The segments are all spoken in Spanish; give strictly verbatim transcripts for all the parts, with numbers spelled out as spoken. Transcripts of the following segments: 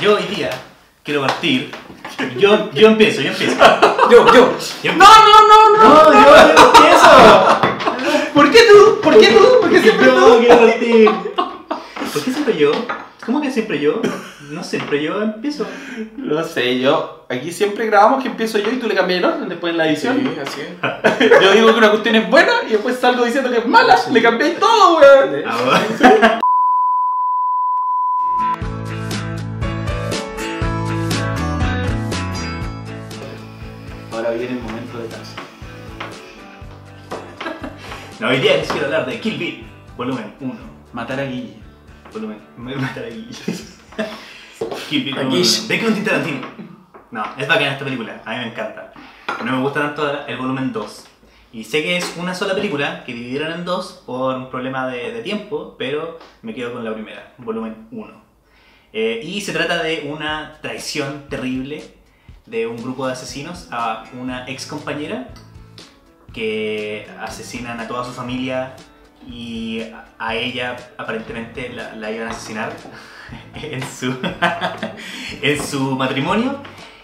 yo hoy día quiero partir. Yo, yo empiezo, yo empiezo. Yo, yo. yo no, no, no, no. No, yo, yo empiezo. ¿Por qué tú? ¿Por qué tú? ¿Por qué siempre yo tú? Quiero partir. ¿Por qué siempre yo? ¿Cómo que siempre yo? No siempre yo empiezo. No sé, yo. Aquí siempre grabamos que empiezo yo y tú le cambias el orden después en la edición. Sí, así es. Yo digo que una cuestión es buena y después salgo diciendo que es mala. Sí. Le cambiáis todo, weón. Ah, ahora viene el momento de canción. No, hoy día les quiero hablar de Kill Bill, volumen uno. Matar a Guille. Volumen. Matar a Guille. Kill Bill, volumen uno. ¿De Quentin Tarantino? No, es bacana esta película, a mí me encanta. No me gusta tanto el volumen dos. Y sé que es una sola película, que dividieron en dos por un problema de, de tiempo, pero me quedo con la primera, volumen uno. Eh, y se trata de una traición terrible de un grupo de asesinos a una ex compañera que asesinan a toda su familia y a ella aparentemente la, la iban a asesinar en su, en su matrimonio,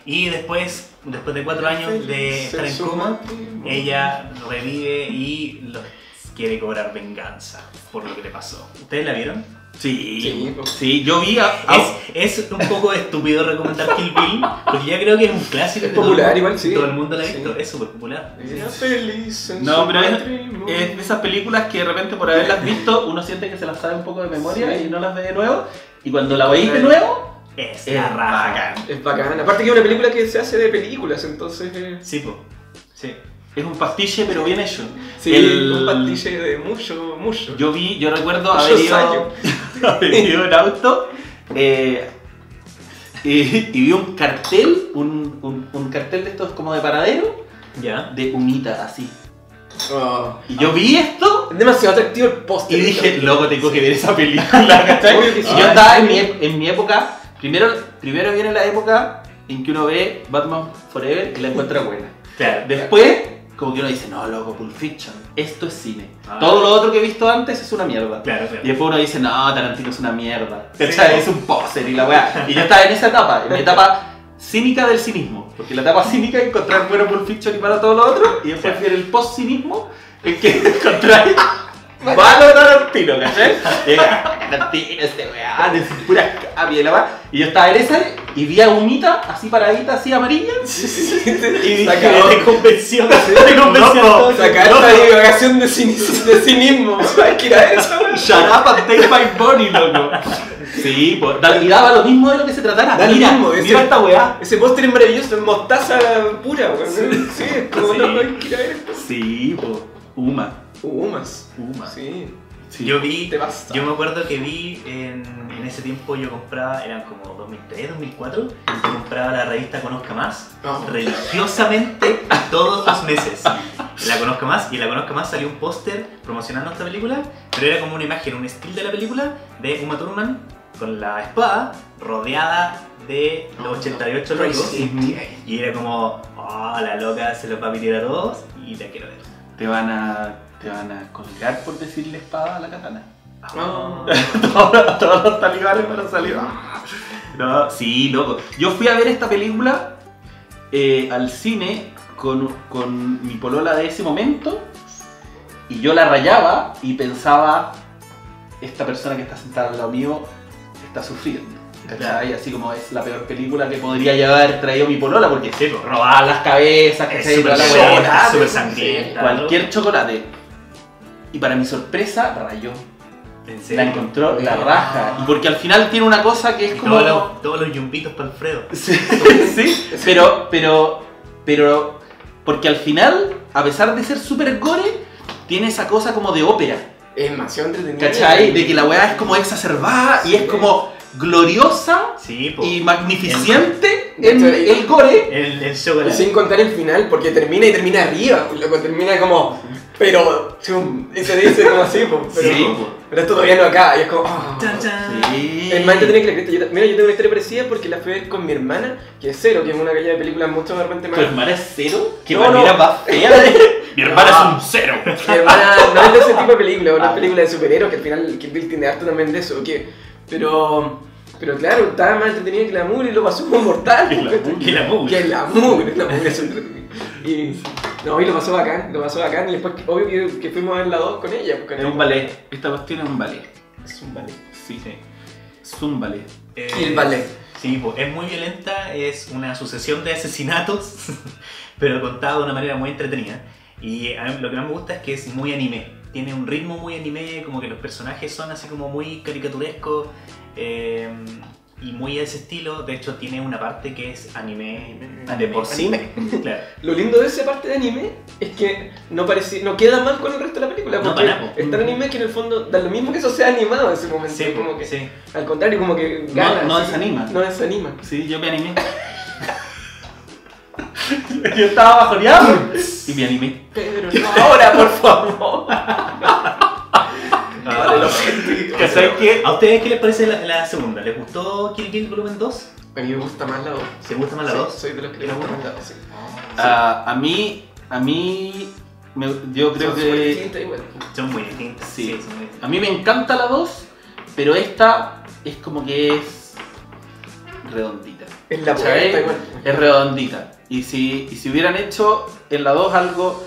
y después, después de cuatro años de estar en coma, ella revive y los quiere cobrar venganza por lo que le pasó. ¿Ustedes la vieron? Sí, sí, sí, yo vi a... Es, es un poco estúpido recomendar Kill Bill, porque ya creo que es un clásico. Es popular todo, igual, sí. Todo el mundo la ha visto, sí. Es súper popular. Era feliz en no, su pero matrimonio. Es, es de esas películas que de repente por haberlas visto, uno siente que se las sabe un poco de memoria, sí, y no las ve de nuevo. Y cuando la veis de nuevo, es, es la raja. Bacán. Es bacán. Aparte que es una película que se hace de películas, entonces... Eh... Sí, po. Sí. Es un pastiche, pero bien hecho. Sí, el... un pastiche de mucho, mucho. Yo vi, yo recuerdo haber ido, haber ido en auto eh, y, y vi un cartel, un, un, un cartel de estos como de paradero, ya, de humita, así. Oh, y yo ah, vi esto. Es demasiado atractivo el póster. Y dije, loco, tengo que ver esa película. Y yo estaba en mi, en mi época, primero, primero viene la época en que uno ve Batman Forever y la encuentra buena. Claro, después... Como que uno dice, no, loco, Pulp Fiction, esto es cine. Ah, todo lo otro que he visto antes es una mierda. Claro, claro. Y después uno dice, no, Tarantino es una mierda. Sí, ¿sí? Es un poser y la weá. Y yo estaba en esa etapa, en mi etapa cínica del cinismo. Porque la etapa cínica es encontrar bueno Pulp Fiction y para todo lo otro. Y después viene, sí, el post-cinismo, el que encontráis malo Tarantino, ¿cachai? Tarantino, este weá, es pura cabia y la weá. Y yo estaba en esa... Y vi a Humita, así paradita, así amarilla. Sí, sí, sí. Y dije, te convenció. Te convenció. Sacar esta divagación de cinismo. ¿Sabes qué era eso? Shut up and take my money, loco. Sí, pues. Y daba lo mismo de lo que se tratara. Da lo mismo. Mira esta weá. Ese póster es maravilloso, es mostaza pura, weón. Sí, es como no cualquiera esto. Sí, pues. Uma. Umas. Uma. Sí. Sí, yo vi, yo me acuerdo que vi en, en ese tiempo yo compraba, eran como dos mil tres, dos mil cuatro, yo compraba la revista Conozca Más, oh, religiosamente todos los meses. La Conozca Más, y en la Conozca Más salió un póster promocionando esta película, pero era como una imagen, un estilo de la película de Uma Thurman con la espada rodeada de los ochenta y ocho locos, y era como, oh, la loca se los va a pedir a todos y la quiero ver. Te van a... Te van a colgar por decirle espada a la katana. Oh. todos, todos los talibanes van a salir. No, sí, loco. Yo fui a ver esta película eh, al cine con, con mi polola de ese momento. Y yo la rayaba y pensaba, esta persona que está sentada al lado mío está sufriendo. ¿Cachai? Así como es la peor película que podría llevar traído mi polola, porque sí, robar las cabezas, que se la huevona, super sangrienta, cualquier chocolate. Y para mi sorpresa, rayó. La encontró, la raja. Y porque al final tiene una cosa que es como... Todos los yumbitos para Alfredo. Sí, pero, pero, pero... Porque al final, a pesar de ser super gore, tiene esa cosa como de ópera. Es demasiado entretenida. ¿Cachai? De que la weá es como exacerbada y es como... gloriosa, sí, y magnificente el, el, el, el gore, el, el chocolate. Sin contar el final, porque termina y termina arriba, loco, termina como, pero chum, y se dice como así, po, pero, sí, po, pero esto todavía no acaba, y es como, oh, cha -cha. Sí. El man, yo tenía que, yo, mira, yo tengo una historia parecida porque la fui a ver con mi hermana, que es cero, que es una calle de películas mucho de repente más. ¿Tu hermana es cero? ¿Qué no, manera no. más fea de... Mi hermana no. es un cero. Mi hermana no es de ese tipo de películas, una ah. película de superhéroes, que al final Kill Bill tiene harto también de eso, que... Pero Pero claro, estaba más entretenido que la mugre y lo pasó como mortal. Que la mugre. Que la mugre. La mugre es entretenida. Y no, y lo pasó bacán, lo pasó bacán. Y después, obvio que, que fuimos a ver la dos con ella. Con es el... un ballet. Esta cuestión es un ballet. Es un ballet. Sí, sí. Es un ballet. Eh, y el ballet. Sí, pues es muy violenta, es una sucesión de asesinatos, pero contada de una manera muy entretenida. Y a mí, lo que más me gusta es que es muy anime. Tiene un ritmo muy anime, como que los personajes son así como muy caricaturescos. Eh, y muy a ese estilo, de hecho tiene una parte que es anime, anime de por sí. Claro. Lo lindo de esa parte de anime es que no, parece, no queda mal con el resto de la película, porque no, es tan anime que en el fondo da lo mismo que eso sea animado en ese momento. Sí, como que, sí. Al contrario, como que gana. No, no sí, desanima. No desanima. Sí, yo me animé. Yo estaba bajoneado y me animé. Pedro, no ahora, por favor. ¿Qué sabes qué? ¿A ustedes qué les parece la, la segunda? ¿Les gustó Kill Bill Volumen dos? A mí me gusta más la dos. ¿Se gusta más la dos? Sí, soy de los que les gusta más la dos, sí. Uh, sí. A mí, a mí, me, yo creo son que... Son muy distintas igual. Son muy distintas, sí. Sí, son muy distintas. A mí me encanta la dos, pero esta es como que es redondita. Es la puerta igual. Es redondita. Y si, y si hubieran hecho en la dos algo...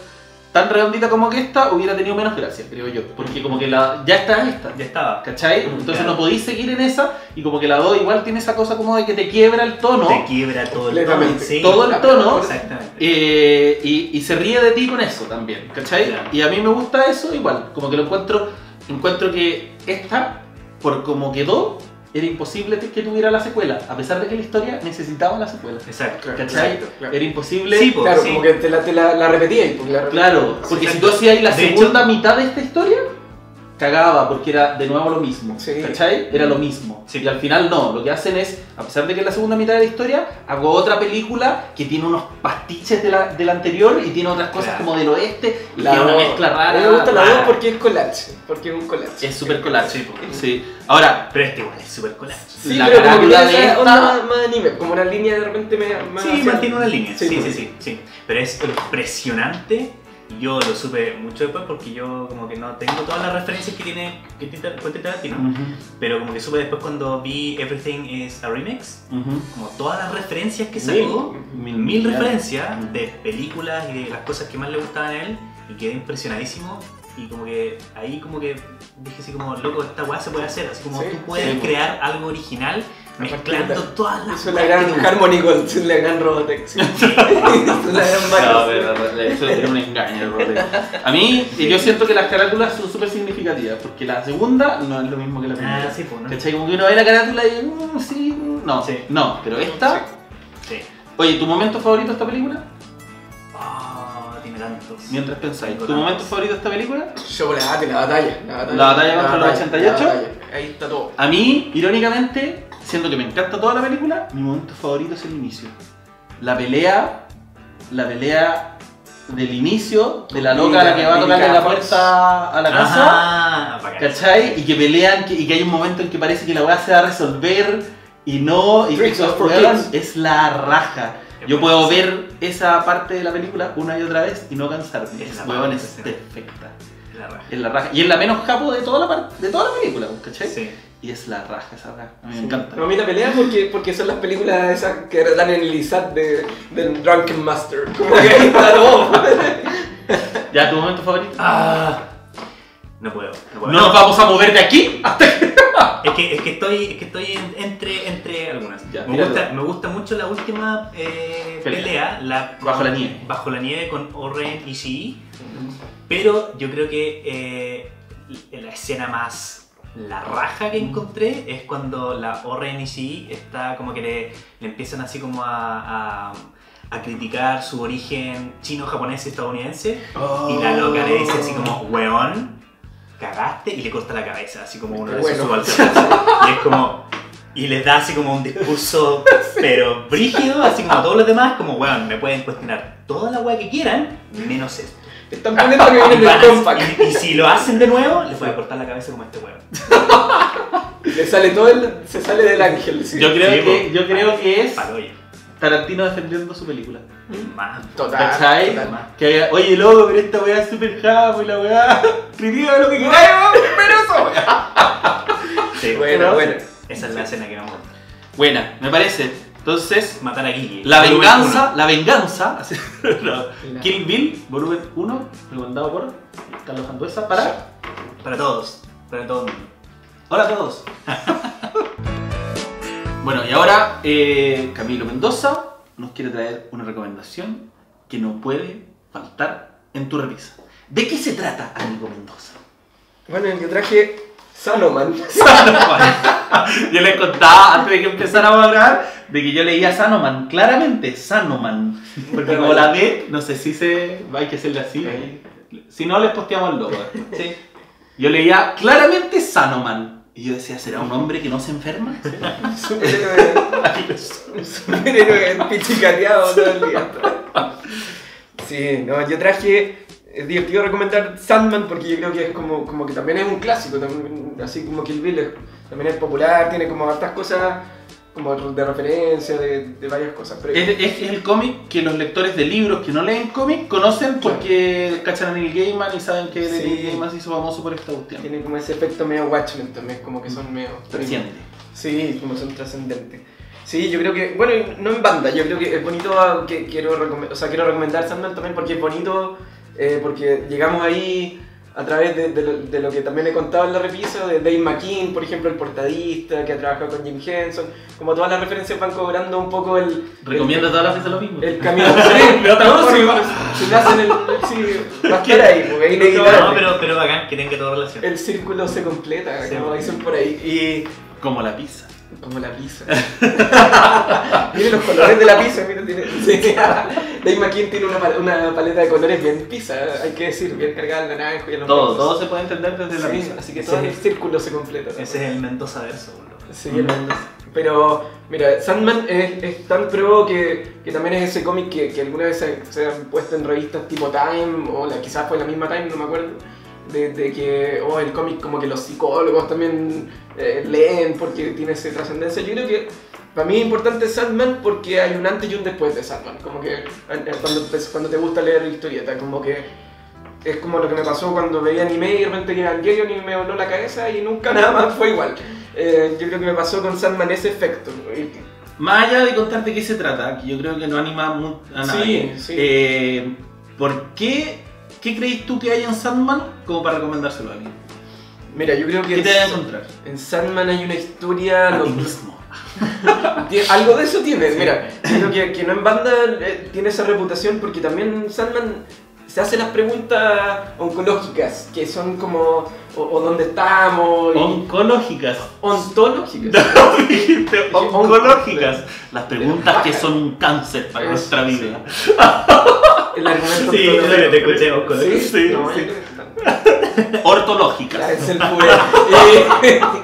tan redondita como que esta, hubiera tenido menos gracia, creo yo. Porque como que la... ya está esta. Ya estaba. ¿Cachai? Entonces claro, no podís seguir en esa. Y como que la dos igual tiene esa cosa como de que te quiebra el tono. Te quiebra todo el tono. Sí, todo el tono. Exactamente. Eh, y, y se ríe de ti con eso también. ¿Cachai? Claro. Y a mí me gusta eso igual. Como que lo encuentro... encuentro que esta, por como quedó, era imposible que tuviera la secuela, a pesar de que la historia necesitaba la secuela. Exacto. ¿Cachai? Exacto, claro. Era imposible. Sí, po, claro, sí, como que te la, te la, la repetías. Porque la repetías. Claro, porque exacto, si tú hacías la de segunda hecho, mitad de esta historia, cagaba, porque era de nuevo lo mismo. Sí. ¿Cachai? Era lo mismo. Sí. Y al final no, lo que hacen es, a pesar de que es la segunda mitad de la historia, hago otra película que tiene unos pastiches de la, de la anterior y tiene otras cosas claro, como del oeste, y tiene una mezcla rara. Me gusta la dos porque es collage, porque es un collage. Es súper collage, sí, porque, sí. Ahora, pero este igual bueno, es súper collage. Sí, la pero como que la de esta... onda más anime, como una línea de repente me... Sí, mantiene una línea, sí, sí, sí, sí, sí, sí. Pero es impresionante. Yo lo supe mucho después porque yo como que no tengo todas las referencias que tiene que cuenta Tarantino, uh-huh, pero como que supe después cuando vi Everything is a Remix, uh-huh, como todas las referencias que sacó, mil, mil, mil referencias uh-huh, de películas y de las cosas que más le gustaban a él, y quedé impresionadísimo. Y como que ahí como que dije así como, loco, esta weá se puede hacer, así como sí, tú puedes sí, crear algo original mezclando todas las... Es la gran Harmony Gold, es la gran Robotech. Es la gran Marvel. No, pero eso es un engaño el Robotech. A mí, sí, yo siento que las carátulas son súper significativas, porque la segunda no es lo mismo que la primera. Ah, sí, pues, ¿no? ¿Cachai? Como que uno ve la carátula y mmm, sí, no, sí, no, pero esta... Sí. Sí. Oye, ¿tu momento favorito de esta película? Tantos. Mientras pensáis, ¿tu tantos. momento favorito de esta película? Yo la batalla, la batalla. La batalla, la batalla contra la batalla, los ochenta y ocho. Ahí está todo. A mí, irónicamente, siendo que me encanta toda la película, mi momento favorito es el inicio. La pelea, la pelea del inicio, de la loca a la que va a tocarle la puerta a la casa. Ajá, ¿cachai? Y que pelean, que, y que hay un momento en que parece que la weá se va a resolver y no, y que todos juegan, es la raja. Yo puedo ver esa parte de la película una y otra vez y no cansarme. Esa huevón es perfecta. La raja. Es la raja. Y es la menos capo de toda la, de toda la película, ¿cachai? Sí. Y es la raja esa raja. A mí sí, me encanta. No, a mí la pelea porque, porque son las películas esas que dan en el ISAT de, del Drunken Master. Como que ahí está todo. ¿Ya tu momento favorito? Ah, no puedo. No, puedo. ¿No nos vamos a mover de aquí hasta que... Es que, es que estoy, es que estoy entre, entre algunas. Ya, me, gusta, me gusta mucho la última eh, pelea, la, bajo la nieve, bajo la nieve con Oren y Ishii, uh-huh, pero yo creo que eh, la escena más la raja que encontré es cuando la Oren y Ishii está como que le, le empiezan así como a, a a criticar su origen chino, japonés y estadounidense, oh, y la loca le dice así como weón, cagaste, y le corta la cabeza, así como uno de esos bueno, subalternos. Y es como, y les da así como un discurso, pero brígido, así como a todos los demás, como, weón, bueno, me pueden cuestionar toda la weá que quieran, menos esto. Están poniendo que vienen del compact. Y, y si lo hacen de nuevo, les voy a cortar la cabeza como a este weón. Le sale todo el, se sale del ángel. ¿Sí? Yo creo sí, que, yo creo para, que es... Parodia. Tarantino defendiendo su película. Más, total, ¿cachai? Total, que, oye, loco, pero esta weá es super japo y la weá. Critica lo que queráis, pero eso. Sí, bueno, bueno. Esa es la escena que vamos a ver. Buena, me parece. Entonces, matar a Gigi. La venganza, la venganza. No. Kill Bill, volumen uno, recomendado por Carlos Andueza para para todos, para todo el mundo. Hola a todos. Bueno, y ahora eh, Camilo Mendoza nos quiere traer una recomendación que no puede faltar en tu revista. ¿De qué se trata, amigo Mendoza? Bueno, el que traje Sanoman. Sanoman. Yo les contaba antes de que empezáramos a grabar de que yo leía Sanoman, claramente Sanoman. Porque como la D, no sé si se hay que hacerle así. ¿Eh? Si no, les posteamos el logo. ¿Sí? Yo leía claramente Sanoman. Y yo decía, ¿será un hombre que no se enferma? Un superhéroe. Un superhéroe pichicateado todo el día. Sí, no, yo traje. Es divertido recomendar Sandman porque yo creo que es como, como que también es un clásico, también, así como Kill Bill es, también es popular, tiene como hartas cosas como de referencia, de, de varias cosas. Pero es, es, es el cómic que los lectores de libros que no leen cómic conocen porque sí. Cachan a Neil Gaiman y saben que sí. Neil Gaiman se hizo famoso por esta cuestión. Tiene como ese efecto medio Watchmen también, como que son medio... Trascendentes. Sí, como son trascendentes. Sí, yo creo que... Bueno, no en banda, yo creo que es bonito que quiero, recome- o sea, quiero recomendar Sandman también porque es bonito... Eh, porque llegamos ahí a través de, de, lo, de lo que también he contado en la repisa, de Dave McKean, por ejemplo, el portadista, que ha trabajado con Jim Henson, como todas las referencias van cobrando un poco el... Recomiendo el, todas las veces lo mismo. El camino. Sí, pero no, si sí, hacen el... Sí, más que ahí, porque ahí le no, pero, pero bacán, que tenga toda relación. El círculo se completa, sí, como dicen por ahí. Y... Como la pizza. Como la pizza. Miren los colores de la pizza. Mira, tiene... sí. Dave McKean tiene una, una paleta de colores bien pizza, hay que decir, bien cargada al naranjo y a los todo, todo se puede entender desde sí, la pizza. Así que todo sí. El círculo se completa. Ese también es el Mendoza verso, boludo. Sí, mm. el Mendoza. Pero, mira, Sandman es, es tan pruebo que, que también es ese cómic que, que alguna vez se, se han puesto en revistas tipo Time, o la, quizás fue la misma Time, no me acuerdo. De, de que, oh, el cómic como que los psicólogos también eh, leen porque tiene esa trascendencia. Yo creo que para mí es importante Sandman porque hay un antes y un después de Sandman. Como que cuando te, cuando te gusta leer historieta, como que es como lo que me pasó cuando veía anime y de repente que Evangelion y me voló la cabeza y nunca nada más fue igual. Eh, yo creo que me pasó con Sandman ese efecto. Más allá de contarte qué se trata, que yo creo que no anima mucho a nadie. Sí, sí. Eh, ¿Por qué...? ¿Qué crees tú que hay en Sandman como para recomendárselo a alguien? Mira, yo creo que... ¿Qué te vas a encontrar? En Sandman hay una historia... Lo mismo. Algo de eso tiene, sí. Mira. Creo que, que no en banda eh, tiene esa reputación porque también Sandman se hace las preguntas oncológicas, que son como... O, o dónde estamos... Y... Oncológicas. Ontológicas. No, dijiste oncológicas. Las preguntas que son un cáncer para nuestra vida. Sí. El argumento sí, te escuché con sí, sí, no, sí. Ortológica. Es el poder.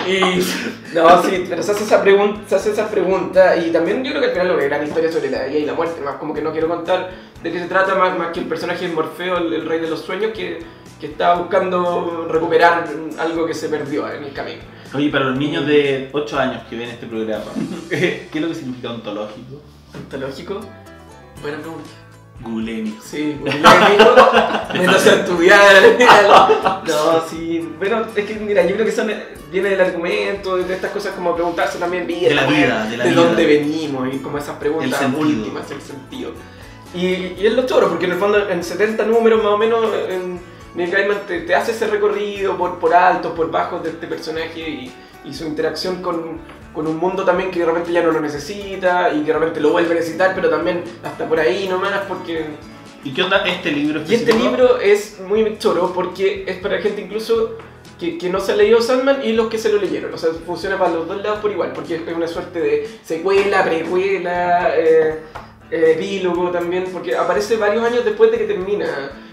Y, y, no, sí, pero se hace, esa pregunta, se hace esa pregunta y también yo creo que al final lo que gran historia sobre la vida y la muerte, más como que no quiero contar de qué se trata, más, más que el personaje de Morfeo, el, el rey de los sueños, que, que está buscando recuperar algo que se perdió en el camino. Oye, para los niños de ocho años que ven este programa, ¿qué es lo que significa ontológico? ¿Ontológico? Buena pregunta. Gulémico. Sí, gulémico. Me lo sé estudiar. No, sí. Bueno, es que mira, yo creo que son, viene del argumento, de estas cosas como preguntarse también vida, de la vida, de la de vida. Dónde venimos y como esas preguntas el últimas, el sentido. Y, y es lo choro, porque en el fondo en setenta números más o menos Neil Gaiman te, te hace ese recorrido por, por altos, por bajos de este personaje y, y su interacción con, con un mundo también que de repente ya no lo necesita y que de repente lo vuelve a necesitar, pero también hasta por ahí nomás porque... ¿Y qué onda este libro? Y este libro es muy choro porque es para gente incluso que, que no se ha leído Sandman y los que se lo leyeron. O sea, funciona para los dos lados por igual, porque es una suerte de secuela, precuela, eh, epílogo también, porque aparece varios años después de que termina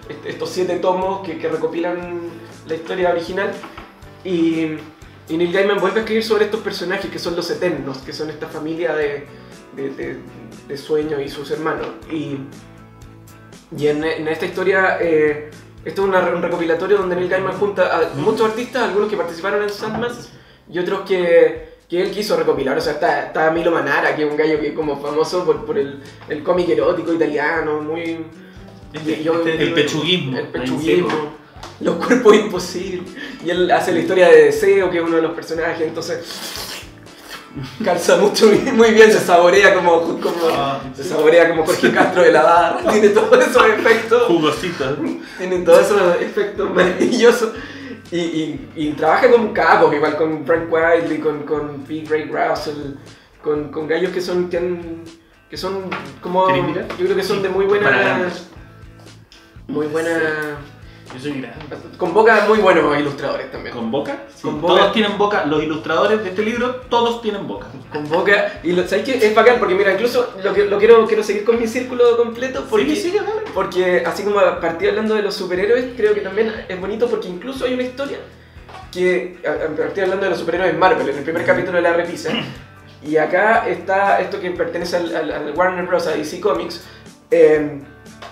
este, estos siete tomos que, que recopilan la historia original. Y... Y Neil Gaiman vuelve a escribir sobre estos personajes que son los Eternos, que son esta familia de, de, de, de sueños y sus hermanos. Y, y en, en esta historia, eh, esto es una, un recopilatorio donde Neil Gaiman junta a muchos artistas, algunos que participaron en Sandman y otros que, que él quiso recopilar. O sea, está, está Milo Manara, que es un gallo que es como famoso por, por el, el cómic erótico italiano, muy... Este, yo, este, el, el pechuguismo. El pechuguismo. Los cuerpos imposibles. Y él hace la historia de Deseo, que es uno de los personajes. Entonces, calza mucho, muy bien, se saborea como, como ah, se saborea como Jorge Castro de la Barra, tiene todos esos efectos jugositas, tiene todos esos efectos maravillosos y, y, y trabaja con capos, igual con Frank Wiley, con, con P. Ray Russell, con, con gallos que son, que, han, que son como, yo creo que son de muy buena, muy buena... Yo soy grande. Con boca muy buenos ilustradores también. ¿Con boca? Sí, con boca. Todos tienen boca. Los ilustradores de este libro, todos tienen boca. Con boca. Y lo, ¿sabes qué? Es bacán porque mira, incluso lo, que, lo quiero, quiero seguir con mi círculo completo. Porque, sí, sí, dale. Porque así como partí hablando de los superhéroes, creo que también es bonito porque incluso hay una historia que partí hablando de los superhéroes en Marvel, en el primer capítulo de la repisa. Y acá está esto que pertenece al, al, al Warner Bros, a D C Comics. Eh,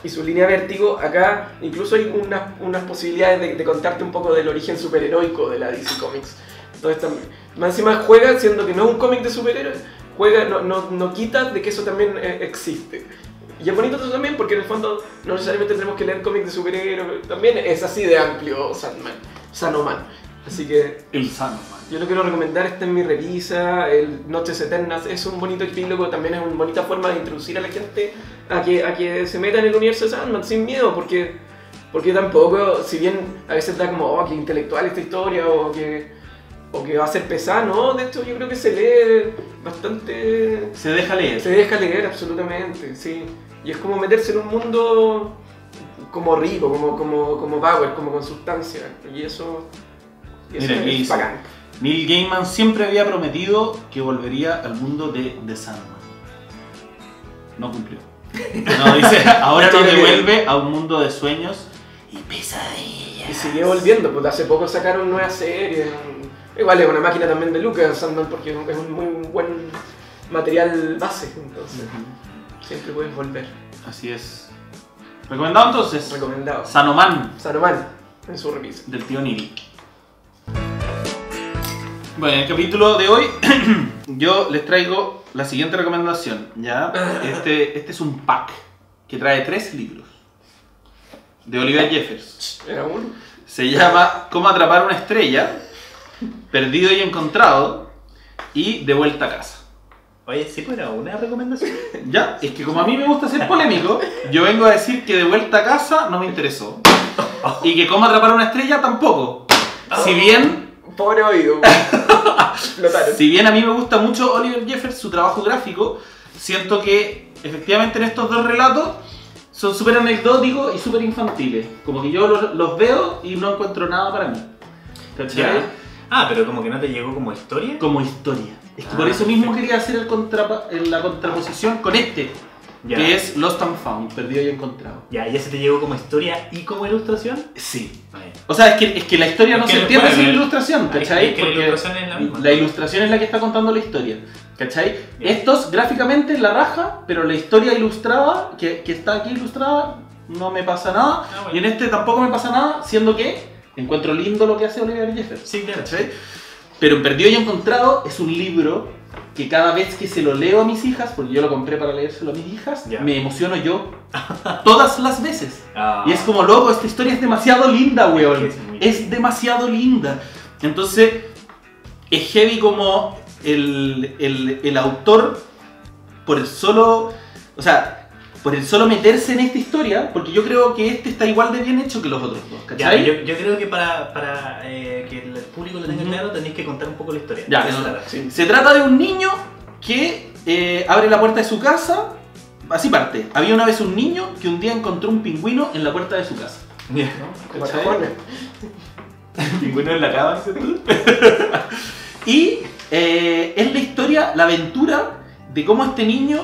y su línea Vértigo, acá incluso hay unas, unas posibilidades de, de contarte un poco del origen superheroico de la D C Comics. Entonces también, más encima juega, siendo que no es un cómic de superhéroes, juega, no, no, no quita de que eso también eh, existe. Y es bonito eso también porque en el fondo no necesariamente tenemos que leer cómics de superhéroes, también es así de amplio Sandman, Sanoman. Así que... El Sandman. Yo lo quiero recomendar, está en mi revisa, el Noches Eternas, es un bonito epílogo, también es una bonita forma de introducir a la gente a que, a que se meta en el universo de Sandman sin miedo, porque, porque tampoco, si bien a veces da como, oh, que intelectual esta historia, o que, o que va a ser pesada, no, de hecho yo creo que se lee bastante... Se deja leer. Se deja leer, absolutamente, sí. Y es como meterse en un mundo como rico, como, como, como power, como con sustancia, y eso... Mira, es bacán. Neil Gaiman siempre había prometido que volvería al mundo de The Sandman. No cumplió. No, dice, ahora nos devuelve a un mundo de sueños y pesadillas. Y sigue volviendo, porque hace poco sacaron nueva serie. Igual es una máquina también de Lucas, Sandman, porque es un muy buen material base. Entonces, uh-huh. Siempre puedes volver. Así es. ¿Recomendado entonces? Recomendado. Sanoman. Sanoman, en su revisa. Del tío Neil. Bueno, en el capítulo de hoy yo les traigo la siguiente recomendación, ¿ya? Este, este es un pack que trae tres libros de Oliver Jeffers. ¿Era uno? Se llama Cómo atrapar una estrella, Perdido y encontrado y De vuelta a casa. Oye, ¿sí era una recomendación? Ya, es que como a mí me gusta ser polémico, yo vengo a decir que De vuelta a casa no me interesó y que Cómo atrapar una estrella tampoco, si bien... Pobre oído. Si bien a mí me gusta mucho Oliver Jeffers, su trabajo gráfico, siento que efectivamente en estos dos relatos son súper anecdóticos y súper infantiles. Como que yo los, los veo y no encuentro nada para mí. ¿Cachai? Ah, pero como que no te llegó como historia. Como historia. Es que ah, por eso mismo quería hacer el contra, la contraposición con este, ya. Que es Lost and Found, Perdido y encontrado. Ya, ¿y ese te llegó como historia y como ilustración? Sí. Vale. O sea, es que, es que la historia es no se entiende sin ilustración, ¿cachai? Es que porque la ilustración es la misma. La ilustración es la que está contando la historia, ¿cachai? Bien. Estos gráficamente la raja, pero la historia ilustrada, que, que está aquí ilustrada, no me pasa nada. Ah, bueno. Y en este tampoco me pasa nada, siendo que encuentro lindo lo que hace Oliver Jeffers. Sí, claro. ¿Cachai? Pero en Perdido y encontrado es un libro... que cada vez que se lo leo a mis hijas, porque yo lo compré para leérselo a mis hijas, yeah. Me emociono yo todas las veces. Ah. Y es como, loco, esta historia es demasiado linda, weón. Es, es, es demasiado linda. Entonces, es heavy como el, el, el autor, por el solo, o sea, por el solo meterse en esta historia, porque yo creo que este está igual de bien hecho que los otros dos, ¿cachai? Yeah, yo, yo creo que para, para eh, que el público lo tenga claro, tenéis que contar un poco la historia. Ya, no, sí. Se trata de un niño que eh, abre la puerta de su casa, así parte. Había una vez un niño que un día encontró un pingüino en la puerta de su casa. ¿No? Como pingüino en la cama, dices tú. Y eh, es la historia, la aventura de cómo este niño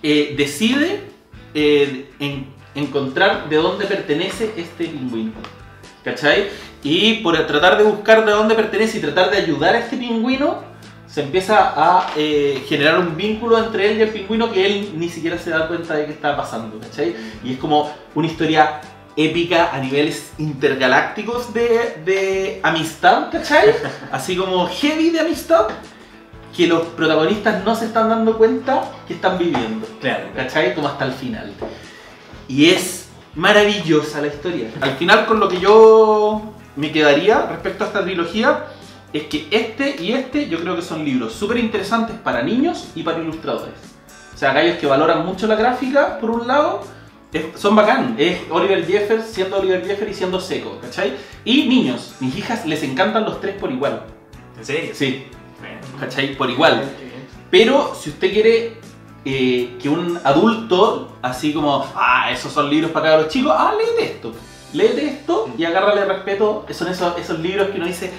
eh, decide eh, en, encontrar de dónde pertenece este pingüino. ¿Cachai? Y por tratar de buscar de dónde pertenece y tratar de ayudar a este pingüino, se empieza a eh, generar un vínculo entre él y el pingüino que él ni siquiera se da cuenta de que está pasando, ¿cachai? Y es como una historia épica a niveles intergalácticos de, de amistad, ¿cachai? Así como heavy de amistad que los protagonistas no se están dando cuenta que están viviendo, claro, ¿cachai? Como hasta el final. Y es maravillosa la historia. Al final, con lo que yo me quedaría respecto a esta trilogía es que este y este yo creo que son libros súper interesantes para niños y para ilustradores. O sea, gallos que valoran mucho la gráfica, por un lado, es, son bacán, es Oliver Jeffers siendo Oliver Jeffers y siendo seco, ¿cachai? Y niños, mis hijas les encantan los tres por igual. ¿En serio? Sí, ¿cachai? Por igual. Pero si usted quiere eh, que un adulto, así como, ah, esos son libros para cada los chicos, ah, léete esto, léete esto y agárrale respeto, son esos, esos libros que uno dice,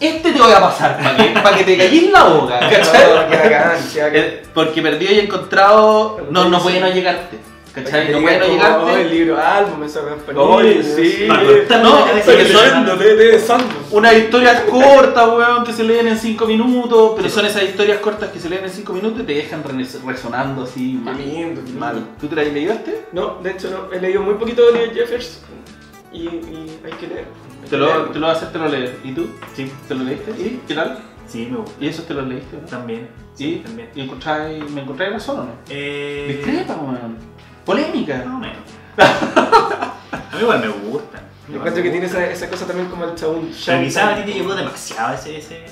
este te voy a pasar, para que, pa que te calles la boca, ¿cachai? Porque Perdido y Encontrado no, no puede no llegarte, ¿cachai? No puede no llegarte. Oh, el libro álbum, me sacó en oye, sí. No, porque son unas historias cortas, weón, que se leen en cinco minutos, pero son esas historias cortas que se leen en cinco minutos y te dejan resonando así mal. Qué lindo, qué lindo. Mal. ¿Tú te la leíste? No, de hecho no, he leído muy poquito de Oliver Jeffers y, y hay que leer. Te lo, te lo vas a hacer, te lo leer. ¿Y tú? Sí. ¿Te lo leíste? Sí. ¿Qué tal? Sí, me gusta. ¿Y esos te los leíste? ¿No? También. Sí, también. ¿Y encontráis, me encontráis razón o no? Eh... Discrepa, weón. Polémica. No, menos. A mí igual me gusta. Yo encuentro me que tiene esa, esa cosa también como el chabón. Quizás a ti te llegó demasiado ese... ese...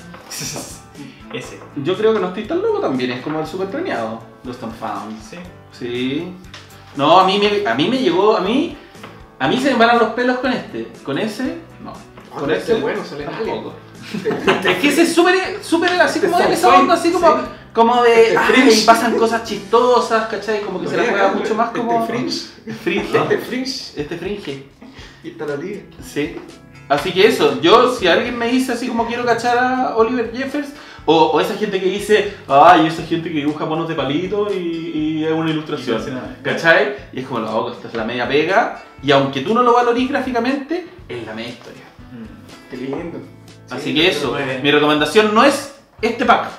ese. Yo creo que No estoy tan loco también, es como el super trañado. Lost and Found. Sí. Sí. No, a mí me, a mí me llegó, a mí... A mí se me van a los pelos con este, con ese, no. Con, con este, este, bueno, se le tampoco. Es que ese es súper, súper así como de esa onda, así como, sí. Como de, este, pasan cosas chistosas, ¿cachai? Como que no se la juega acá, mucho más como... Este fringe. Fringe. Este fringe. Este fringe. Y está la tía. Sí. Así que eso, yo, si alguien me dice así como quiero cachar a Oliver Jeffers, o, o esa gente que dice, ay, esa gente que dibuja monos de palito y, y es una ilustración, y nada, ¿cachai? Y es como, la boca, esta es la media pega. Y aunque tú no lo valorís gráficamente, es la media historia. Mm. Qué lindo. Así sí, que eso, mi recomendación no es este pack.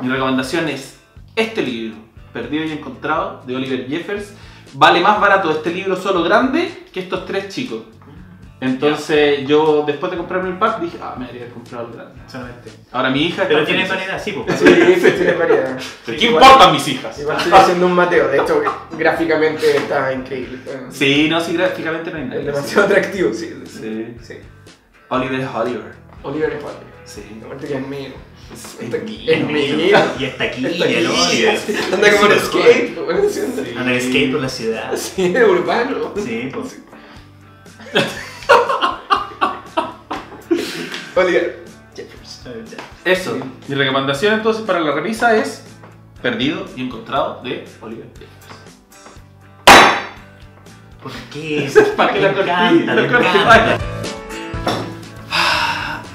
Mi recomendación es este libro, Perdido y Encontrado, de Oliver Jeffers. Vale más barato este libro solo grande que estos tres chicos. Entonces, yeah. Yo después de comprarme el pack dije, ah, me debería comprar el grande. Solamente. Ahora mi hija. Pero tiene variedad, sí, pues. Sí, sí, tiene variedad. ¿Qué importan mis hijas? Igual estoy haciendo un Mateo, de hecho, gráficamente está increíble. Sí, no, sí, gráficamente no hay nada. Es demasiado atractivo, sí. Sí, sí. Oliver es Oliver. Oliver es Oliver. Sí. Aparte que es mío. Está aquí. Es mío. Y está aquí, el Oliver. Anda como en skate. Anda en skate por la ciudad. Sí, urbano. Sí, pues. Oliver Jeffers. Eso, sí. Mi recomendación entonces para la revisa es Perdido y Encontrado de Oliver Jeffers. ¿Por qué? Eso es para que la cortina.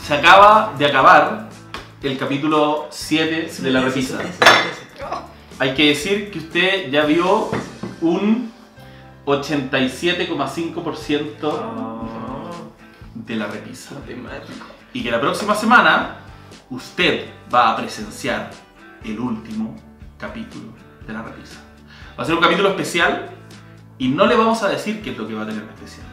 Se acaba de acabar el capítulo siete de la revisa. Hay que decir que usted ya vio un ochenta y siete coma cinco por ciento oh. de la repisa. Matemático. Y que la próxima semana usted va a presenciar el último capítulo de la repisa. Va a ser un capítulo especial y no le vamos a decir qué es lo que va a tener especial.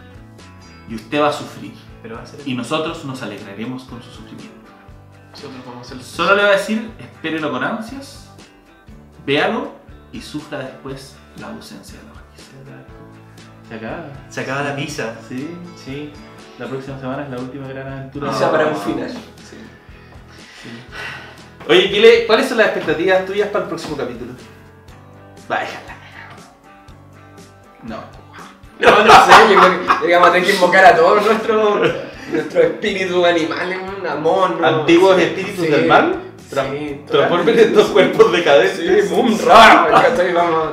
Y usted va a sufrir. Pero va a ser... Y nosotros nos alegraremos con su sufrimiento. Hacer... Solo le va a decir, espérelo con ansias, véalo y sufra después la ausencia de la repisa. Se acaba. Se acaba la pizza. Sí, sí. La próxima semana es la última gran aventura. Pizza para un final. Sí. Sí. Oye, Kile, ¿cuáles son las expectativas tuyas para el próximo capítulo? Va, déjala. No. No, no sé. Yo creo que vamos a tener que invocar a todos nuestros nuestros espíritus animales, un amor. ¿No? Antiguos sí, espíritus sí. Del mal. Tra sí, transformen estos cuerpos decadentes. Sí, un raro. Vamos a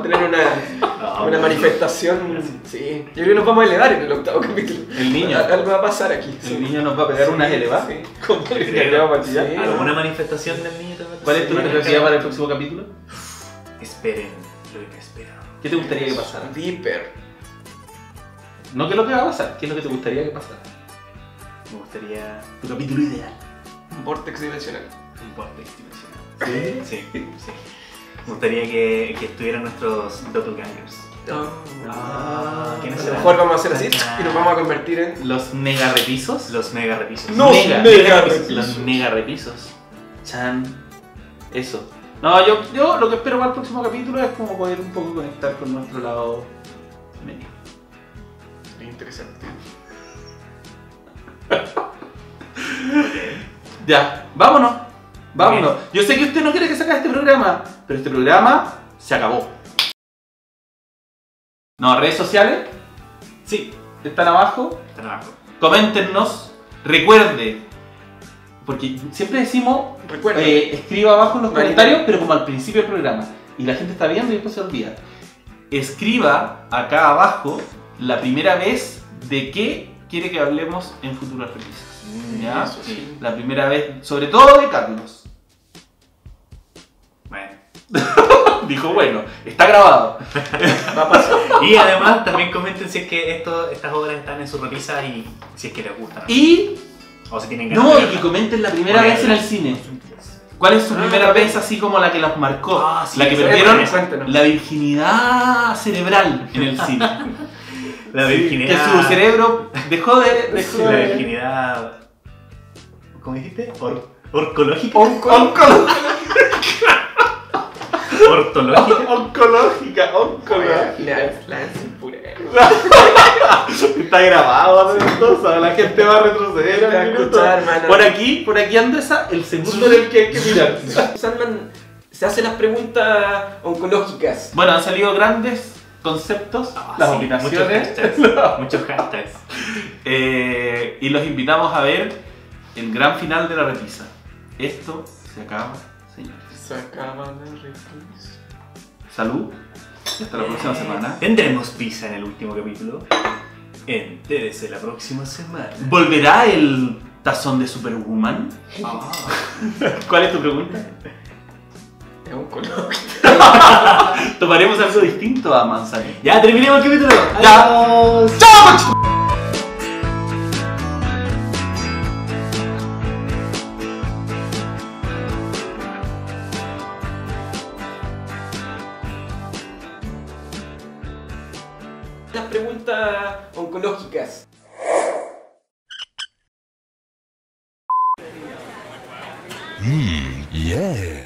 tener una, no, una manifestastación. Sí. Yo creo que nos vamos a elevar en el octavo capítulo. El niño. Algo va a pasar aquí. El sí. Niño nos va a pegar sí, unas elevadas. Sí. ¿Cómo sí. Sí. ¿Alguna manifestación del niño también? ¿Cuál es tu expectativa sí. para el próximo capítulo? Esperen lo que esperan. ¿Qué te gustaría que pasara? Deeper. No, ¿qué es lo que va a pasar? ¿Qué es lo que te gustaría que pasara? Me gustaría. Tu capítulo ideal. Un vórtex dimensional. Un vórtex dimensional. ¿Sí? Sí, sí. Me gustaría que, que estuvieran nuestros doppelgangers. Oh. Ah, ¿quiénes serán? Mejor vamos a hacer así y nos vamos a convertir en... ¿Los mega repisos? Los mega repisos. No, mega, mega repisos. Los mega repisos. Chan. Eso. No, yo, yo lo que espero para el próximo capítulo es como poder un poco conectar con nuestro lado femenino. Interesante. Ya, vámonos. Vámonos. Bien. Yo sé que usted no quiere que se acabe este programa, pero este programa se acabó. No, redes sociales. Sí. Están abajo. Están abajo. Coméntenos. Recuerde. Porque siempre decimos, eh, escriba abajo en los Marita. comentarios, pero como al principio del programa. Y la gente está viendo y después se olvida. Escriba acá abajo la primera vez de qué quiere que hablemos en futuras revistas. Mm, ¿Ya? Eso, sí. La primera vez, sobre todo de Carlos. Bueno. Dijo, bueno, está grabado. Va a pasar. Y además también comenten si es que esto, estas obras están en sus revistas y si es que les gustan. Y... O si tienen no, y que comenten la primera vez en el cine. ¿Cuál es su ah, primera vez así como la que los marcó? Ah, sí, la que perdieron la virginidad cerebral en el cine. La virginidad... Que su cerebro dejó de... Dejó la de... virginidad... ¿Cómo dijiste? Or... ¿Orcológica? Onco... Oncológica. ¿Ortológica? Oncológica. Oncológica. La es impura. Está grabado, ¿no? La gente va a retroceder a escuchar, hermano. Por aquí, por aquí anda esa, el segundo del que hay que mirar. Sandman se hace las preguntas oncológicas. Bueno, han salido grandes conceptos, ah, las sí, aplicaciones, muchos hashtags, no. muchos hashtags. Eh, y los invitamos a ver el gran final de la repisa. Esto se acaba, señores. Se acaba la repisa. Salud. Y hasta la próxima semana. Tendremos pizza en el último capítulo. Entérese la próxima semana. ¿Volverá el tazón de Superwoman? Oh. ¿Cuál es tu pregunta? Es un color. Tomaremos algo distinto a manzana. Ya, terminemos el capítulo. Adiós. Ya. ¡Chao! Oncológicas. Mm, yeah.